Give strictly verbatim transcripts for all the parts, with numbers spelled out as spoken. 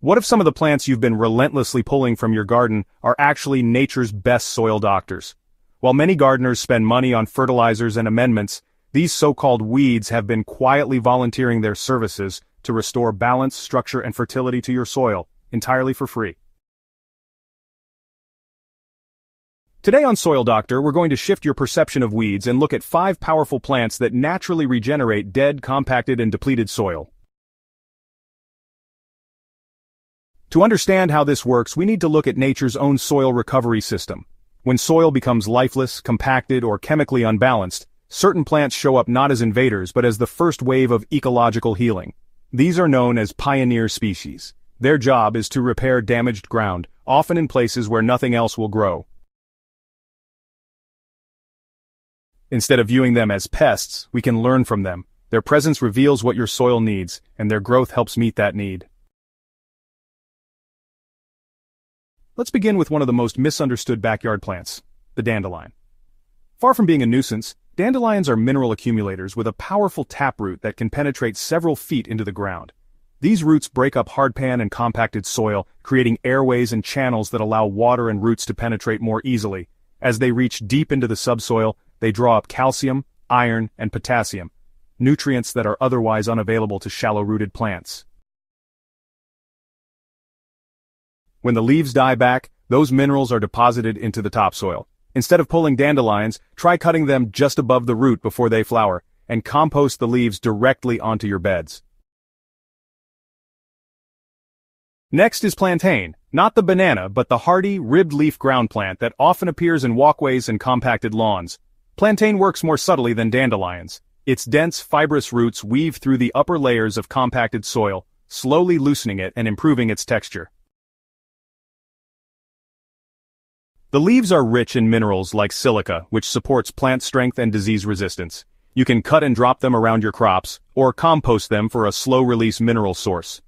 What if some of the plants you've been relentlessly pulling from your garden are actually nature's best soil doctors? While many gardeners spend money on fertilizers and amendments, these so-called weeds have been quietly volunteering their services to restore balance, structure, and fertility to your soil, entirely for free. Today on Soil Doctor, we're going to shift your perception of weeds and look at five powerful plants that naturally regenerate dead, compacted, and depleted soil. To understand how this works, we need to look at nature's own soil recovery system. When soil becomes lifeless, compacted, or chemically unbalanced, certain plants show up not as invaders but as the first wave of ecological healing. These are known as pioneer species. Their job is to repair damaged ground, often in places where nothing else will grow. Instead of viewing them as pests, we can learn from them. Their presence reveals what your soil needs, and their growth helps meet that need. Let's begin with one of the most misunderstood backyard plants, the dandelion. Far from being a nuisance, dandelions are mineral accumulators with a powerful taproot that can penetrate several feet into the ground. These roots break up hardpan and compacted soil, creating airways and channels that allow water and roots to penetrate more easily. As they reach deep into the subsoil, they draw up calcium, iron, and potassium, nutrients that are otherwise unavailable to shallow-rooted plants. When the leaves die back, those minerals are deposited into the topsoil. Instead of pulling dandelions, try cutting them just above the root before they flower, and compost the leaves directly onto your beds. Next is plantain, not the banana but the hardy, ribbed-leaf ground plant that often appears in walkways and compacted lawns. Plantain works more subtly than dandelions. Its dense, fibrous roots weave through the upper layers of compacted soil, slowly loosening it and improving its texture. The leaves are rich in minerals like silica, which supports plant strength and disease resistance. You can cut and drop them around your crops, or compost them for a slow-release mineral source,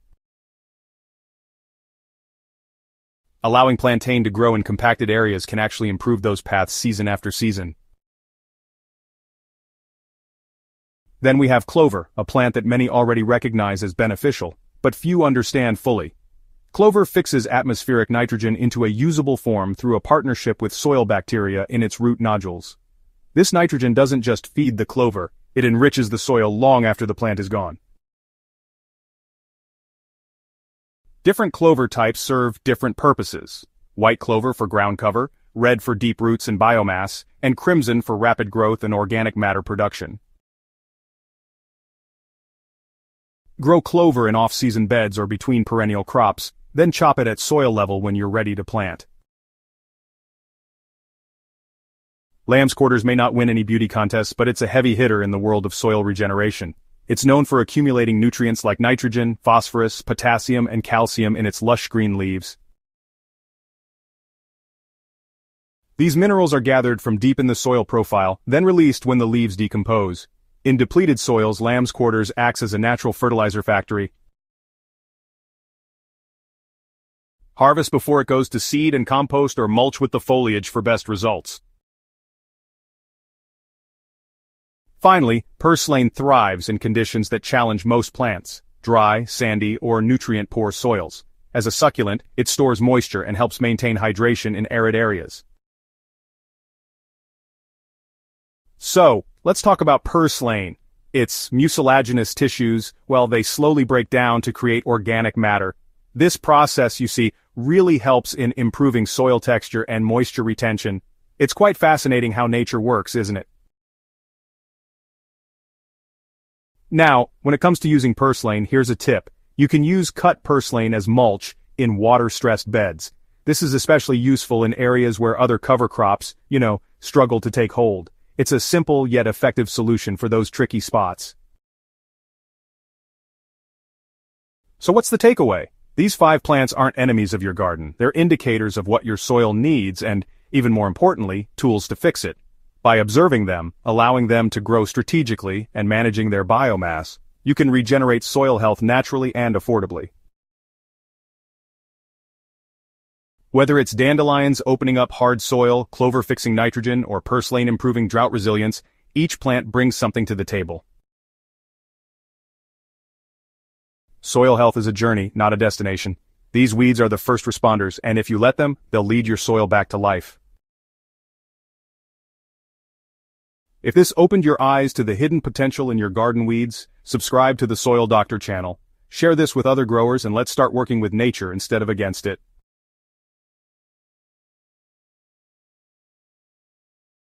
allowing plantain to grow in compacted areas can actually improve those paths season after season. Then we have clover, a plant that many already recognize as beneficial, but few understand fully. Clover fixes atmospheric nitrogen into a usable form through a partnership with soil bacteria in its root nodules. This nitrogen doesn't just feed the clover, it enriches the soil long after the plant is gone. Different clover types serve different purposes. White clover for ground cover, red for deep roots and biomass, and crimson for rapid growth and organic matter production. Grow clover in off-season beds or between perennial crops, then chop it at soil level when you're ready to plant. Lamb's quarters may not win any beauty contests, but it's a heavy hitter in the world of soil regeneration. It's known for accumulating nutrients like nitrogen, phosphorus, potassium, and calcium in its lush green leaves. These minerals are gathered from deep in the soil profile, then released when the leaves decompose. In depleted soils, lamb's quarters acts as a natural fertilizer factory. Harvest before it goes to seed and compost or mulch with the foliage for best results. Finally, purslane thrives in conditions that challenge most plants: dry, sandy, or nutrient-poor soils. As a succulent, it stores moisture and helps maintain hydration in arid areas. So, let's talk about purslane. Its mucilaginous tissues, well, they slowly break down to create organic matter. This process, you see, really helps in improving soil texture and moisture retention. It's quite fascinating how nature works, isn't it? Now, when it comes to using purslane, here's a tip. You can use cut purslane as mulch in water-stressed beds. This is especially useful in areas where other cover crops, you know, struggle to take hold. It's a simple yet effective solution for those tricky spots. So what's the takeaway? These five plants aren't enemies of your garden. They're indicators of what your soil needs and, even more importantly, tools to fix it. By observing them, allowing them to grow strategically, and managing their biomass, you can regenerate soil health naturally and affordably. Whether it's dandelions opening up hard soil, clover fixing nitrogen, or purslane improving drought resilience, each plant brings something to the table. Soil health is a journey, not a destination. These weeds are the first responders, and if you let them, they'll lead your soil back to life. If this opened your eyes to the hidden potential in your garden weeds, subscribe to the Soil Doctor channel. Share this with other growers and let's start working with nature instead of against it.